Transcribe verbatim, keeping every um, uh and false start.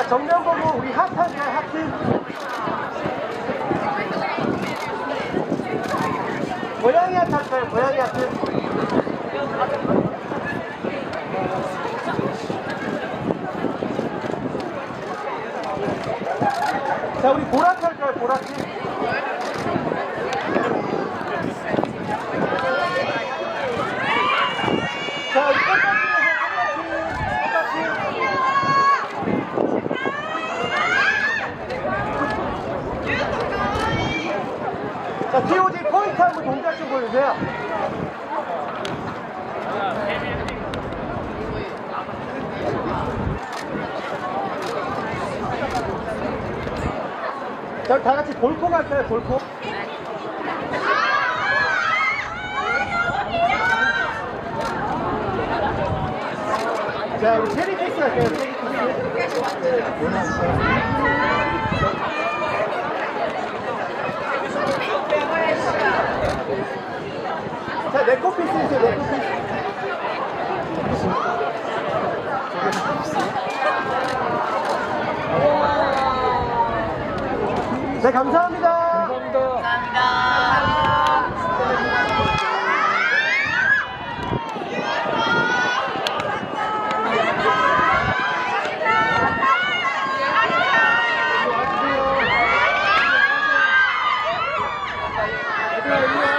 자, 정면 보고 우리 하트하자, 하트. 고양이 하트 할까요? 고양이 하트. 자, 우리 보라트 할까요? 보라트. 자, 우리 자, 티오지 포인트 한번 동작 좀 보여주세요. 자, 다 같이 골코 갈까요? 골코? 자, 우리 체리키스 할까요? 체리키스. 자, 네코피스 있어요, 네코피스. 네, 감사합니다. 감사합니다. 감사합니다.